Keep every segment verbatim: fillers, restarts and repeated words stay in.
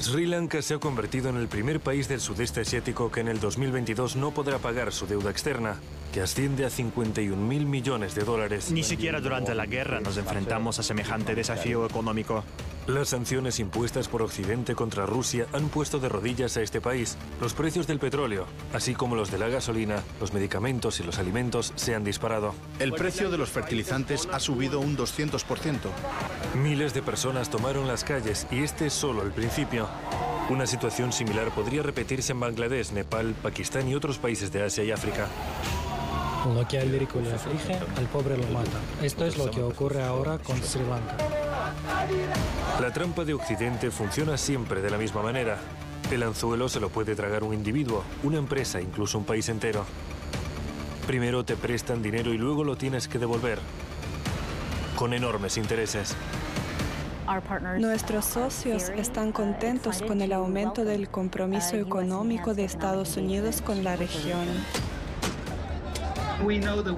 Sri Lanka se ha convertido en el primer país del sudeste asiático que en el dos mil veintidós no podrá pagar su deuda externa, que asciende a cincuenta y un mil millones de dólares. Ni siquiera durante la guerra nos enfrentamos a semejante desafío económico. Las sanciones impuestas por Occidente contra Rusia han puesto de rodillas a este país. Los precios del petróleo, así como los de la gasolina, los medicamentos y los alimentos se han disparado. El precio de los fertilizantes ha subido un doscientos por ciento. Miles de personas tomaron las calles y este es solo el principio. Una situación similar podría repetirse en Bangladesh, Nepal, Pakistán y otros países de Asia y África. Lo que al rico le aflige, al pobre lo mata. Esto es lo que ocurre ahora con Sri Lanka. La trampa de Occidente funciona siempre de la misma manera. El anzuelo se lo puede tragar un individuo, una empresa, incluso un país entero. Primero te prestan dinero y luego lo tienes que devolver, con enormes intereses. Nuestros socios están contentos con el aumento del compromiso económico de Estados Unidos con la región.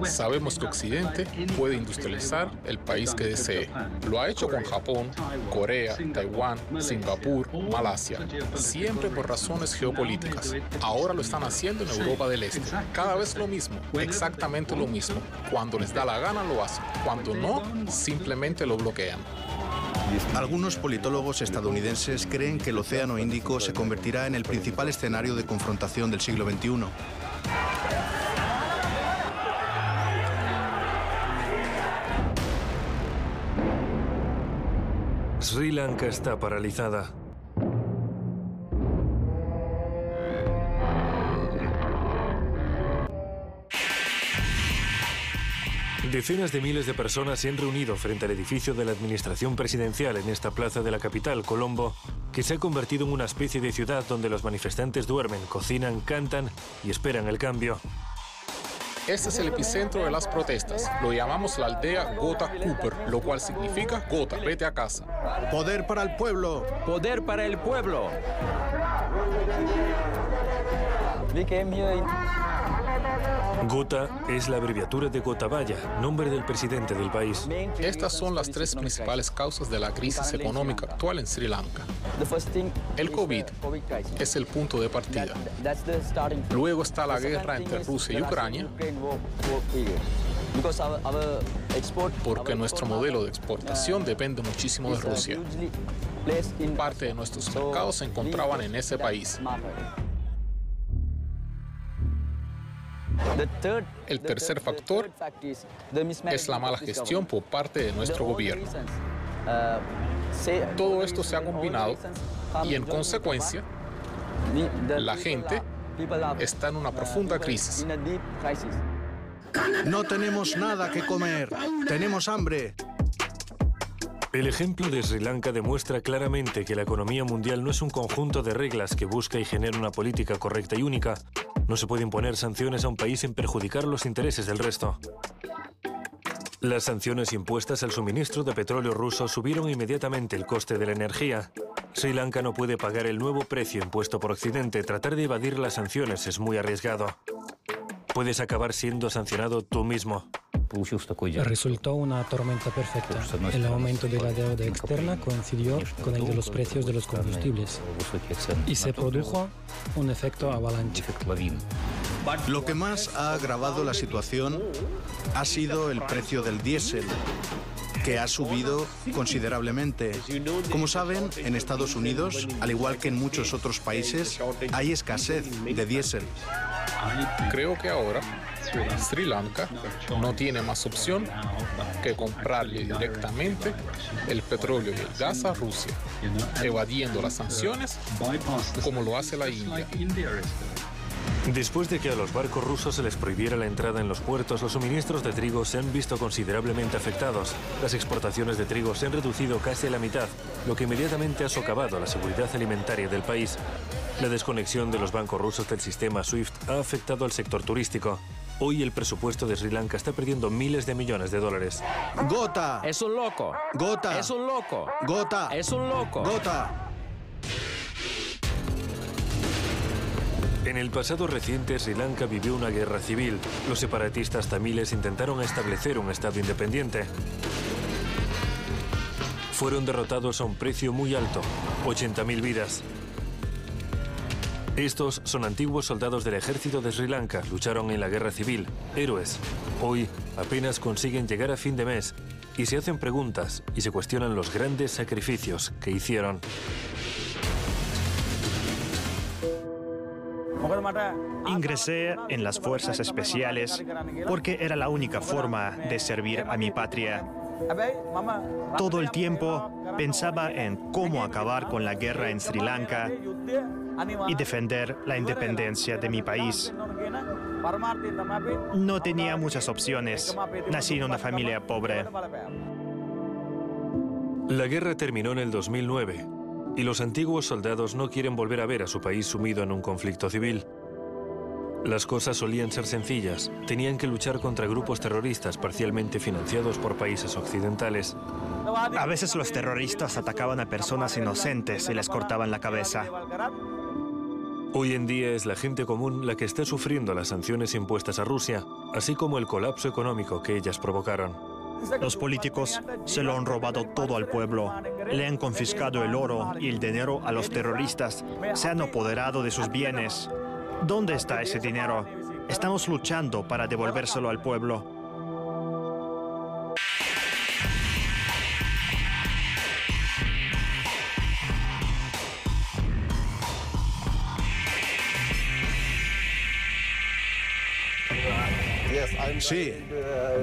Sabemos que Occidente puede industrializar el país que desee. Lo ha hecho con Japón, Corea, Taiwán, Singapur, Malasia, siempre por razones geopolíticas. Ahora lo están haciendo en Europa del Este. Cada vez lo mismo, exactamente lo mismo. Cuando les da la gana lo hacen, cuando no, simplemente lo bloquean. Algunos politólogos estadounidenses creen que el Océano Índico se convertirá en el principal escenario de confrontación del siglo veintiuno. Sri Lanka está paralizada. Decenas de miles de personas se han reunido frente al edificio de la administración presidencial en esta plaza de la capital, Colombo, que se ha convertido en una especie de ciudad donde los manifestantes duermen, cocinan, cantan y esperan el cambio. Este es el epicentro de las protestas. Lo llamamos la aldea Gota Cooper, lo cual significa Gota, vete a casa. ¡Poder para el pueblo! ¡Poder para el pueblo! Gota es la abreviatura de Gotabaya, nombre del presidente del país. Estas son las tres principales causas de la crisis económica actual en Sri Lanka. El COVID es el punto de partida. Luego está la guerra entre Rusia y Ucrania, porque nuestro modelo de exportación depende muchísimo de Rusia. Parte de nuestros mercados se encontraban en ese país. El tercer factor es la mala gestión por parte de nuestro gobierno. Todo esto se ha combinado y, en consecuencia, la gente está en una profunda crisis. No tenemos nada que comer, tenemos hambre. El ejemplo de Sri Lanka demuestra claramente que la economía mundial no es un conjunto de reglas que busca y genera una política correcta y única. No se puede imponer sanciones a un país sin perjudicar los intereses del resto. Las sanciones impuestas al suministro de petróleo ruso subieron inmediatamente el coste de la energía. Sri Lanka no puede pagar el nuevo precio impuesto por Occidente. Tratar de evadir las sanciones es muy arriesgado. Puedes acabar siendo sancionado tú mismo. Resultó una tormenta perfecta. El aumento de la deuda externa coincidió con el de los precios de los combustibles y se produjo un efecto avalancha. Lo que más ha agravado la situación ha sido el precio del diésel, que ha subido considerablemente. Como saben, en Estados Unidos, al igual que en muchos otros países, hay escasez de diésel. Creo que ahora Sri Lanka no tiene más opción que comprarle directamente el petróleo y el gas a Rusia, evadiendo las sanciones como lo hace la India. Después de que a los barcos rusos se les prohibiera la entrada en los puertos, los suministros de trigo se han visto considerablemente afectados. Las exportaciones de trigo se han reducido casi a la mitad, lo que inmediatamente ha socavado la seguridad alimentaria del país. La desconexión de los bancos rusos del sistema SWIFT ha afectado al sector turístico. Hoy el presupuesto de Sri Lanka está perdiendo miles de millones de dólares. ¡Gota! ¡Es un loco! ¡Gota! ¡Es un loco! ¡Gota! ¡Es un loco! ¡Gota! En el pasado reciente, Sri Lanka vivió una guerra civil. Los separatistas tamiles intentaron establecer un estado independiente. fueron derrotados a un precio muy alto, ochenta mil vidas. Estos son antiguos soldados del ejército de Sri Lanka, lucharon en la guerra civil, héroes. Hoy apenas consiguen llegar a fin de mes y se hacen preguntas y se cuestionan los grandes sacrificios que hicieron. Ingresé en las fuerzas especiales porque era la única forma de servir a mi patria. Todo el tiempo pensaba en cómo acabar con la guerra en Sri Lanka y defender la independencia de mi país. No tenía muchas opciones. Nací en una familia pobre. La guerra terminó en el dos mil nueve y los antiguos soldados no quieren volver a ver a su país sumido en un conflicto civil. Las cosas solían ser sencillas. Tenían que luchar contra grupos terroristas parcialmente financiados por países occidentales. A veces los terroristas atacaban a personas inocentes y les cortaban la cabeza. Hoy en día es la gente común la que está sufriendo las sanciones impuestas a Rusia, así como el colapso económico que ellas provocaron. Los políticos se lo han robado todo al pueblo. Le han confiscado el oro y el dinero a los terroristas. Se han apoderado de sus bienes. ¿Dónde está ese dinero? Estamos luchando para devolvérselo al pueblo. Sí,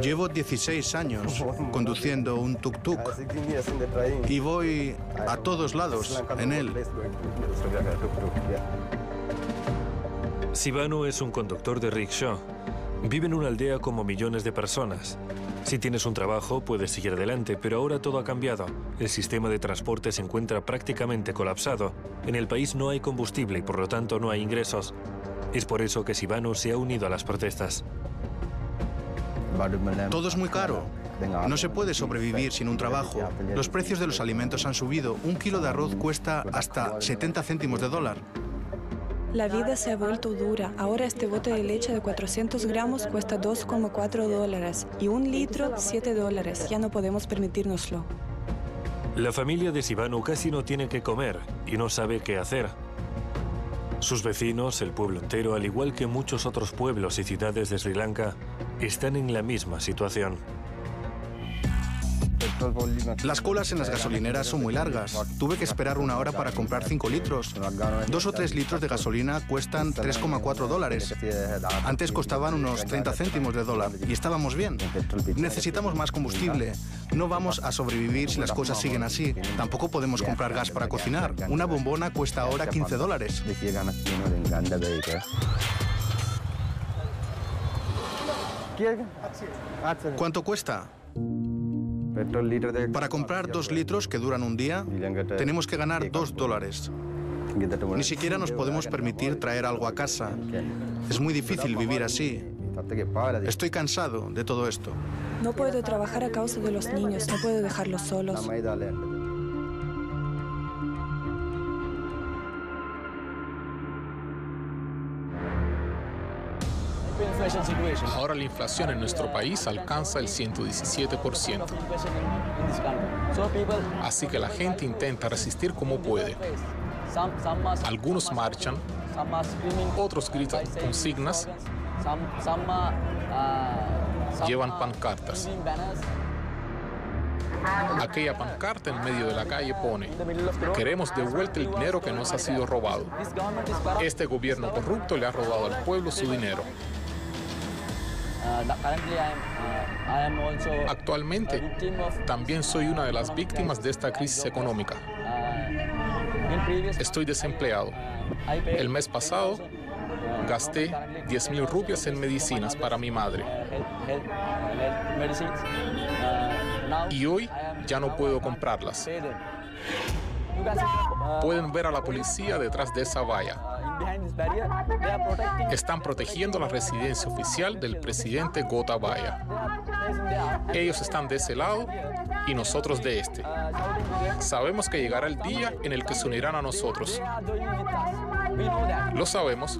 llevo dieciséis años conduciendo un tuk-tuk y voy a todos lados en él. Sivano es un conductor de rickshaw. Vive en una aldea como millones de personas. Si tienes un trabajo, puedes seguir adelante, pero ahora todo ha cambiado. El sistema de transporte se encuentra prácticamente colapsado. En el país no hay combustible y, por lo tanto, no hay ingresos. Es por eso que Sivano se ha unido a las protestas. Todo es muy caro. No se puede sobrevivir sin un trabajo. Los precios de los alimentos han subido. Un kilo de arroz cuesta hasta setenta céntimos de dólar. La vida se ha vuelto dura. Ahora este bote de leche de cuatrocientos gramos cuesta dos coma cuatro dólares y un litro siete dólares. Ya no podemos permitírnoslo. La familia de Sivano casi no tiene que comer y no sabe qué hacer. Sus vecinos, el pueblo entero, al igual que muchos otros pueblos y ciudades de Sri Lanka, están en la misma situación. Las colas en las gasolineras son muy largas. Tuve que esperar una hora para comprar cinco litros. Dos o tres litros de gasolina cuestan tres coma cuatro dólares. Antes costaban unos treinta céntimos de dólar y estábamos bien. Necesitamos más combustible. No vamos a sobrevivir si las cosas siguen así. Tampoco podemos comprar gas para cocinar. Una bombona cuesta ahora quince dólares. ¿Cuánto cuesta? Para comprar dos litros que duran un día, tenemos que ganar dos dólares. Ni siquiera nos podemos permitir traer algo a casa. Es muy difícil vivir así. Estoy cansado de todo esto. No puedo trabajar a causa de los niños, no puedo dejarlos solos. Ahora la inflación en nuestro país alcanza el ciento diecisiete por ciento. Así que la gente intenta resistir como puede. Algunos marchan, otros gritan consignas, llevan pancartas. Aquella pancarta en medio de la calle pone: queremos de vuelta el dinero que nos ha sido robado. Este gobierno corrupto le ha robado al pueblo su dinero. Actualmente, también soy una de las víctimas de esta crisis económica. Estoy desempleado. El mes pasado, gasté diez mil rupias en medicinas para mi madre. Y hoy ya no puedo comprarlas. Pueden ver a la policía detrás de esa valla. Están protegiendo la residencia oficial del presidente Gotabaya. Ellos están de ese lado y nosotros de este. Sabemos que llegará el día en el que se unirán a nosotros. Lo sabemos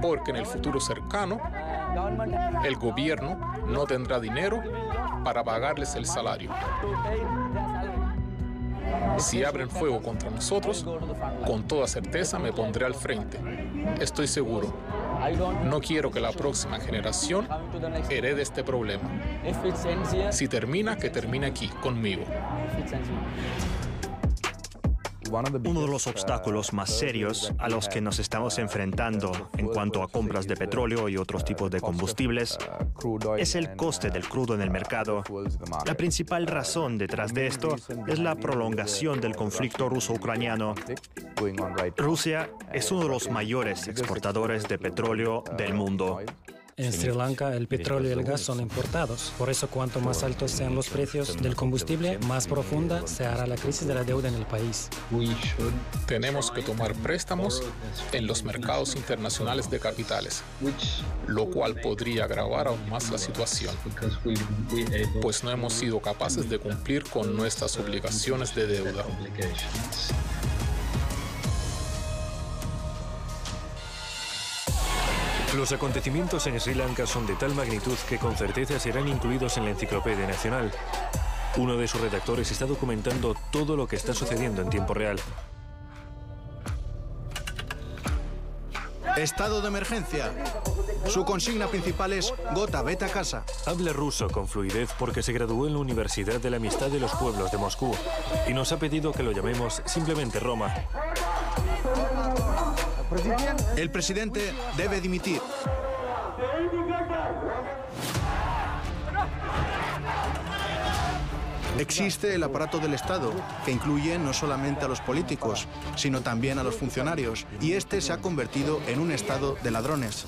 porque en el futuro cercano el gobierno no tendrá dinero para pagarles el salario. Si abren fuego contra nosotros, con toda certeza me pondré al frente. Estoy seguro. No quiero que la próxima generación herede este problema. Si termina, que termine aquí, conmigo. Uno de los obstáculos más serios a los que nos estamos enfrentando en cuanto a compras de petróleo y otros tipos de combustibles es el coste del crudo en el mercado. La principal razón detrás de esto es la prolongación del conflicto ruso-ucraniano. Rusia es uno de los mayores exportadores de petróleo del mundo. En Sri Lanka, el petróleo y el gas son importados. Por eso, cuanto más altos sean los precios del combustible, más profunda se hará la crisis de la deuda en el país. Tenemos que tomar préstamos en los mercados internacionales de capitales, lo cual podría agravar aún más la situación, pues no hemos sido capaces de cumplir con nuestras obligaciones de deuda. Los acontecimientos en Sri Lanka son de tal magnitud que con certeza serán incluidos en la Enciclopedia Nacional. Uno de sus redactores está documentando todo lo que está sucediendo en tiempo real. Estado de emergencia. Su consigna principal es Gota, vete a casa. Habla ruso con fluidez porque se graduó en la Universidad de la Amistad de los Pueblos de Moscú y nos ha pedido que lo llamemos simplemente Roma. El presidente debe dimitir. Existe el aparato del Estado, que incluye no solamente a los políticos, sino también a los funcionarios, y este se ha convertido en un estado de ladrones.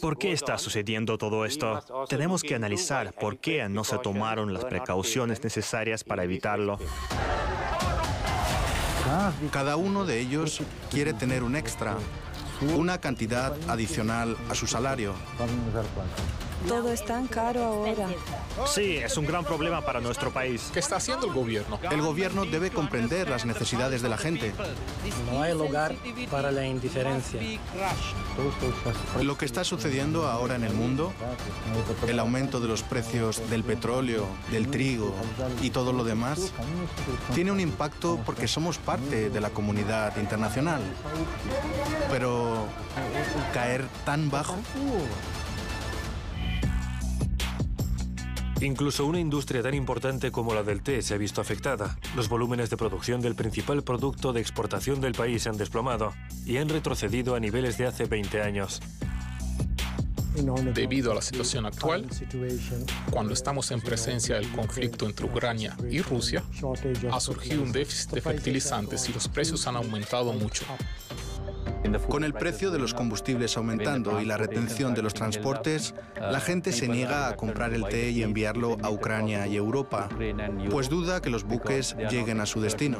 ¿Por qué está sucediendo todo esto? Tenemos que analizar por qué no se tomaron las precauciones necesarias para evitarlo. Cada uno de ellos quiere tener un extra, una cantidad adicional a su salario. Todo es tan caro ahora. Sí, es un gran problema para nuestro país. ¿Qué está haciendo el gobierno? El gobierno debe comprender las necesidades de la gente. No hay lugar para la indiferencia. Lo que está sucediendo ahora en el mundo, el aumento de los precios del petróleo, del trigo y todo lo demás, tiene un impacto porque somos parte de la comunidad internacional. Pero caer tan bajo... Incluso una industria tan importante como la del té se ha visto afectada. Los volúmenes de producción del principal producto de exportación del país se han desplomado y han retrocedido a niveles de hace veinte años. Debido a la situación actual, cuando estamos en presencia del conflicto entre Ucrania y Rusia, ha surgido un déficit de fertilizantes y los precios han aumentado mucho. Con el precio de los combustibles aumentando y la retención de los transportes, la gente se niega a comprar el té y enviarlo a Ucrania y Europa, pues duda que los buques lleguen a su destino.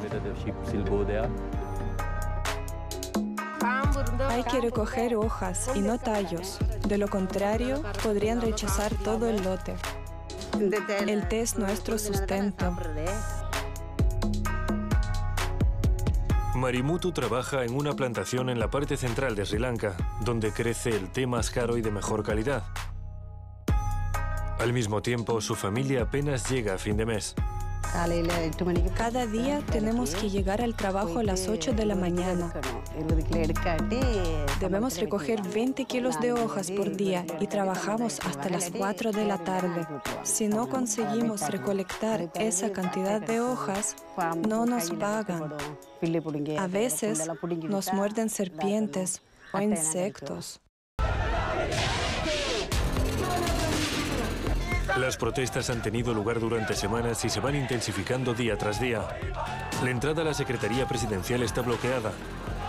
Hay que recoger hojas y no tallos, de lo contrario podrían rechazar todo el lote. El té es nuestro sustento. Marimutu trabaja en una plantación en la parte central de Sri Lanka, donde crece el té más caro y de mejor calidad. Al mismo tiempo, su familia apenas llega a fin de mes. Cada día tenemos que llegar al trabajo a las ocho de la mañana. Debemos recoger veinte kilos de hojas por día y trabajamos hasta las cuatro de la tarde. Si no conseguimos recolectar esa cantidad de hojas, no nos pagan. A veces nos muerden serpientes o insectos. Las protestas han tenido lugar durante semanas y se van intensificando día tras día. La entrada a la Secretaría Presidencial está bloqueada.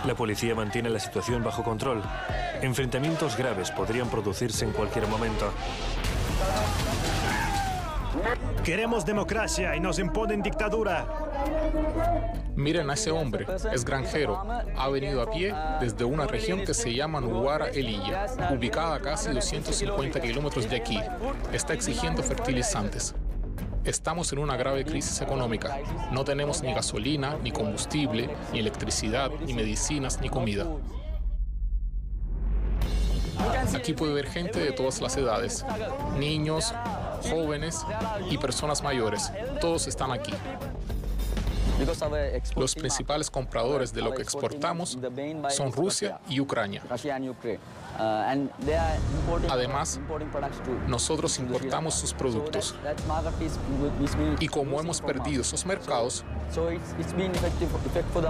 La policía mantiene la situación bajo control. Enfrentamientos graves podrían producirse en cualquier momento. Queremos democracia y nos imponen dictadura. Miren a ese hombre, es granjero. Ha venido a pie desde una región que se llama Nuwara Eliya, ubicada a casi doscientos cincuenta kilómetros de aquí. Está exigiendo fertilizantes. Estamos en una grave crisis económica. No tenemos ni gasolina, ni combustible, ni electricidad, ni medicinas, ni comida. equipo divergente de todas las edades, niños, jóvenes y personas mayores, todos están aquí. Los principales compradores de lo que exportamos son Rusia y Ucrania. Además, nosotros importamos sus productos. Y como hemos perdido esos mercados,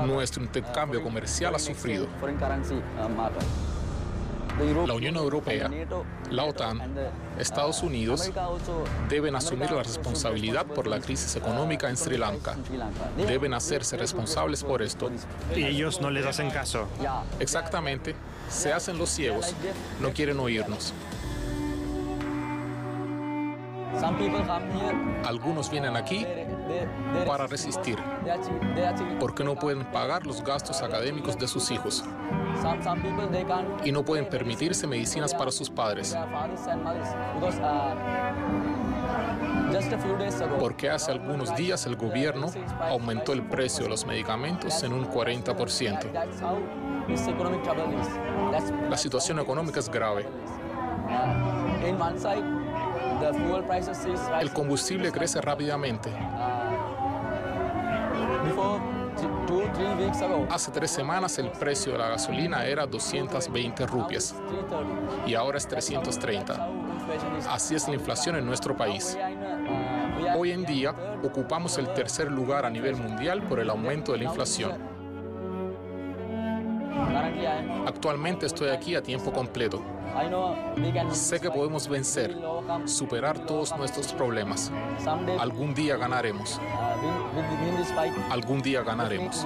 nuestro intercambio comercial ha sufrido. La Unión Europea, la OTAN, Estados Unidos deben asumir la responsabilidad por la crisis económica en Sri Lanka. Deben hacerse responsables por esto. Y ellos no les hacen caso. Exactamente. Se hacen los ciegos. No quieren oírnos. Algunos vienen aquí para resistir, porque no pueden pagar los gastos académicos de sus hijos y no pueden permitirse medicinas para sus padres. Porque hace algunos días el gobierno aumentó el precio de los medicamentos en un cuarenta por ciento. La situación económica es grave. El combustible crece rápidamente. Hace tres semanas el precio de la gasolina era doscientas veinte rupias y ahora es trescientas treinta. Así es la inflación en nuestro país. Hoy en día ocupamos el tercer lugar a nivel mundial por el aumento de la inflación. Actualmente estoy aquí a tiempo completo. Sé que podemos vencer, superar todos nuestros problemas. Algún día ganaremos. Algún día ganaremos.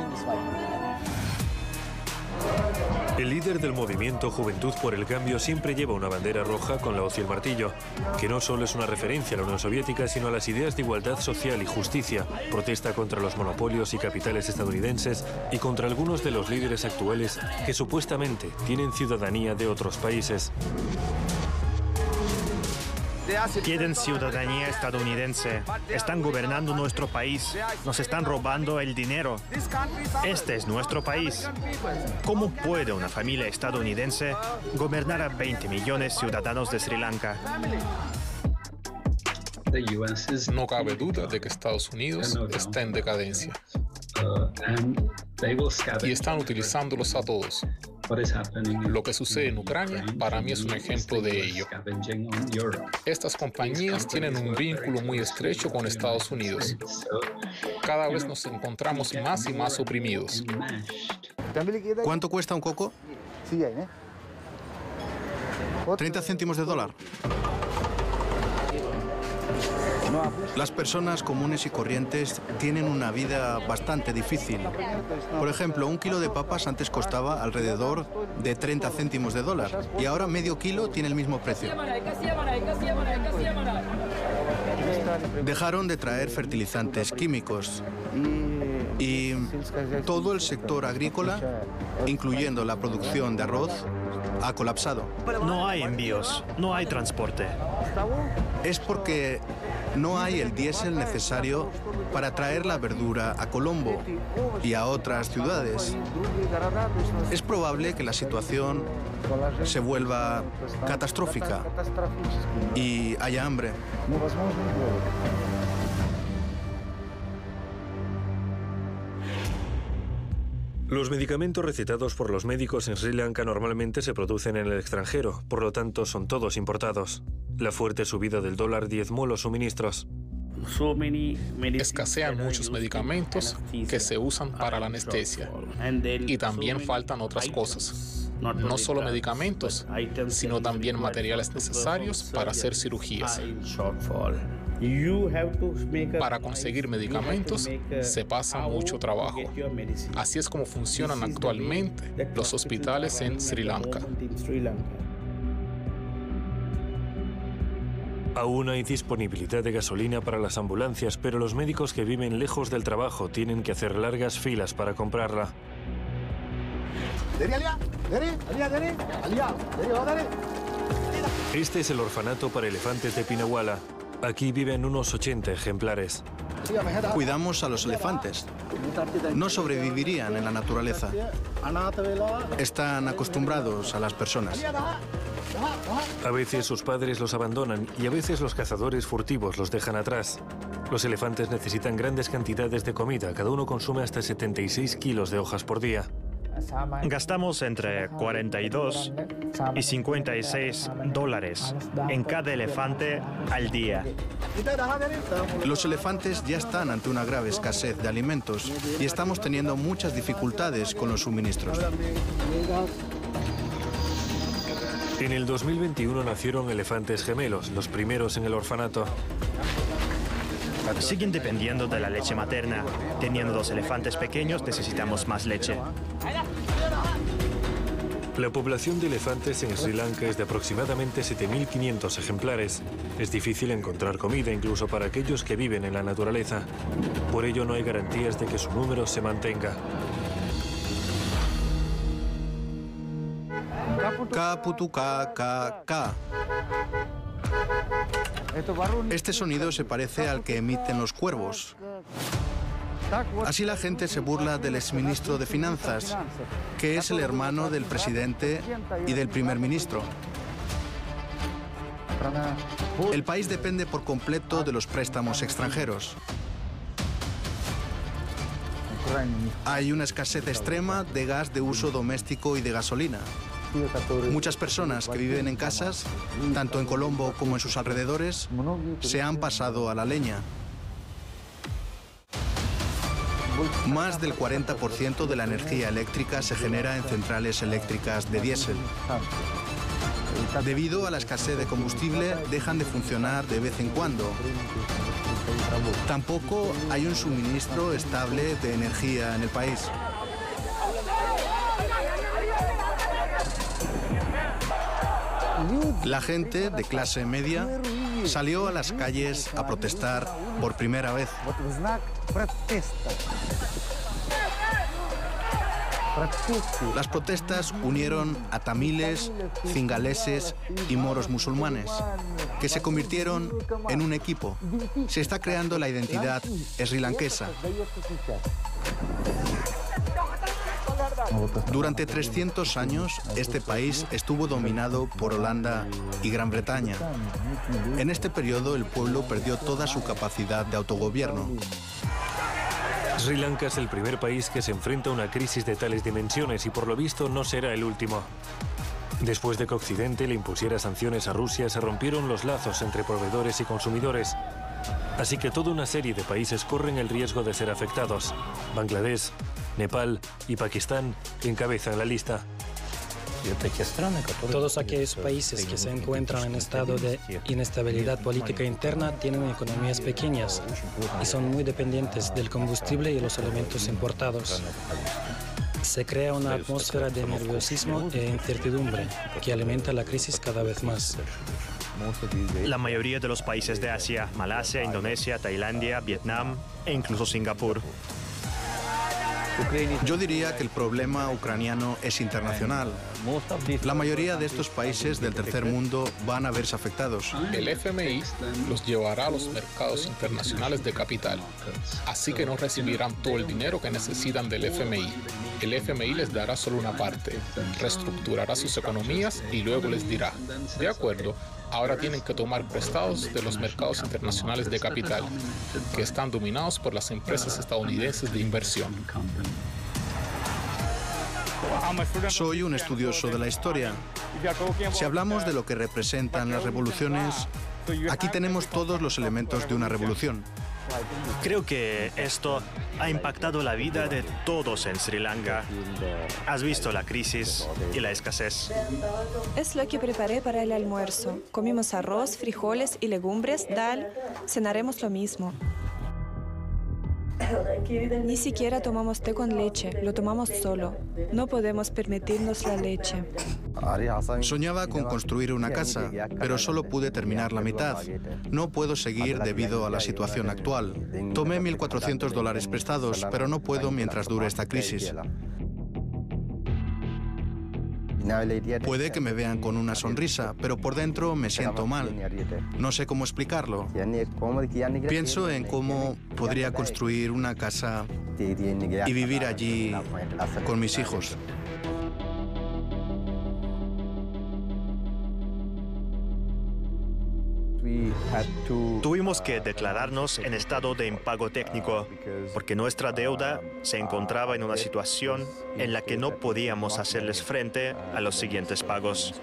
El líder del movimiento Juventud por el Cambio siempre lleva una bandera roja con la hoz y el martillo, que no solo es una referencia a la Unión Soviética, sino a las ideas de igualdad social y justicia. Protesta contra los monopolios y capitales estadounidenses y contra algunos de los líderes actuales que supuestamente tienen ciudadanía de otros países. Tienen ciudadanía estadounidense, están gobernando nuestro país, nos están robando el dinero. Este es nuestro país. ¿Cómo puede una familia estadounidense gobernar a veinte millones de ciudadanos de Sri Lanka? No cabe duda de que Estados Unidos está en decadencia. Y están utilizándolos a todos. Lo que sucede en Ucrania para mí es un ejemplo de ello. Estas compañías tienen un vínculo muy estrecho con Estados Unidos. Cada vez nos encontramos más y más oprimidos. ¿Cuánto cuesta un coco? treinta céntimos de dólar. Las personas comunes y corrientes tienen una vida bastante difícil. Por ejemplo, un kilo de papas antes costaba alrededor de treinta céntimos de dólar y ahora medio kilo tiene el mismo precio. Dejaron de traer fertilizantes químicos y todo el sector agrícola, incluyendo la producción de arroz, ha colapsado. No hay envíos, no hay transporte. Es porque no hay el diésel necesario para traer la verdura a Colombo y a otras ciudades. Es probable que la situación se vuelva catastrófica y haya hambre. Los medicamentos recetados por los médicos en Sri Lanka normalmente se producen en el extranjero, por lo tanto son todos importados. La fuerte subida del dólar diezmó los suministros. Escasean muchos medicamentos que se usan para la anestesia y también faltan otras cosas. No solo medicamentos, sino también materiales necesarios para hacer cirugías. Para conseguir medicamentos se pasa mucho trabajo. Así es como funcionan actualmente los hospitales en Sri Lanka. Aún hay disponibilidad de gasolina para las ambulancias, pero los médicos que viven lejos del trabajo tienen que hacer largas filas para comprarla. Este es el orfanato para elefantes de Pinawala. Aquí viven unos ochenta ejemplares. Cuidamos a los elefantes. No sobrevivirían en la naturaleza. Están acostumbrados a las personas. A veces sus padres los abandonan y a veces los cazadores furtivos los dejan atrás. Los elefantes necesitan grandes cantidades de comida. Cada uno consume hasta setenta y seis kilos de hojas por día. Gastamos entre cuarenta y dos y cincuenta y seis dólares en cada elefante al día. Los elefantes ya están ante una grave escasez de alimentos y estamos teniendo muchas dificultades con los suministros. En el dos mil veintiuno nacieron elefantes gemelos, los primeros en el orfanato. Siguen dependiendo de la leche materna. Teniendo dos elefantes pequeños, necesitamos más leche. La población de elefantes en Sri Lanka es de aproximadamente siete mil quinientos ejemplares. Es difícil encontrar comida, incluso para aquellos que viven en la naturaleza. Por ello, no hay garantías de que su número se mantenga. Ka-putu-ka-ka-ka. Este sonido se parece al que emiten los cuervos. Así la gente se burla del exministro de Finanzas, que es el hermano del presidente y del primer ministro. El país depende por completo de los préstamos extranjeros. Hay una escasez extrema de gas de uso doméstico y de gasolina. Muchas personas que viven en casas, tanto en Colombo como en sus alrededores, se han pasado a la leña. Más del cuarenta por ciento de la energía eléctrica se genera en centrales eléctricas de diésel. Debido a la escasez de combustible, dejan de funcionar de vez en cuando. Tampoco hay un suministro estable de energía en el país. La gente de clase media salió a las calles a protestar por primera vez. Las protestas unieron a tamiles, cingaleses y moros musulmanes, que se convirtieron en un equipo. Se está creando la identidad srilanquesa. Durante trescientos años, este país estuvo dominado por Holanda y Gran Bretaña. En este periodo, el pueblo perdió toda su capacidad de autogobierno. Sri Lanka es el primer país que se enfrenta a una crisis de tales dimensiones y, por lo visto, no será el último. Después de que Occidente le impusiera sanciones a Rusia, se rompieron los lazos entre proveedores y consumidores. Así que toda una serie de países corren el riesgo de ser afectados. Bangladesh, Nepal y Pakistán encabezan la lista. Todos aquellos países que se encuentran en estado de inestabilidad política interna tienen economías pequeñas y son muy dependientes del combustible y los elementos importados. Se crea una atmósfera de nerviosismo e incertidumbre que alimenta la crisis cada vez más. La mayoría de los países de Asia, Malasia, Indonesia, Tailandia, Vietnam e incluso Singapur. Yo diría que el problema ucraniano es internacional. La mayoría de estos países del tercer mundo van a verse afectados. El F M I los llevará a los mercados internacionales de capital, así que no recibirán todo el dinero que necesitan del F M I. El F M I les dará solo una parte, reestructurará sus economías y luego les dirá, de acuerdo, ahora tienen que tomar prestados de los mercados internacionales de capital, que están dominados por las empresas estadounidenses de inversión. Soy un estudioso de la historia. Si hablamos de lo que representan las revoluciones, aquí tenemos todos los elementos de una revolución. Creo que esto ha impactado la vida de todos en Sri Lanka. Has visto la crisis y la escasez. Es lo que preparé para el almuerzo. Comimos arroz, frijoles y legumbres, dal. Cenaremos lo mismo. Ni siquiera tomamos té con leche, lo tomamos solo. No podemos permitirnos la leche. Soñaba con construir una casa, pero solo pude terminar la mitad. No puedo seguir debido a la situación actual. Tomé mil cuatrocientos dólares prestados, pero no puedo mientras dure esta crisis. Puede que me vean con una sonrisa, pero por dentro me siento mal. No sé cómo explicarlo. Pienso en cómo podría construir una casa y vivir allí con mis hijos. Tuvimos que declararnos en estado de impago técnico porque nuestra deuda se encontraba en una situación en la que no podíamos hacerles frente a los siguientes pagos.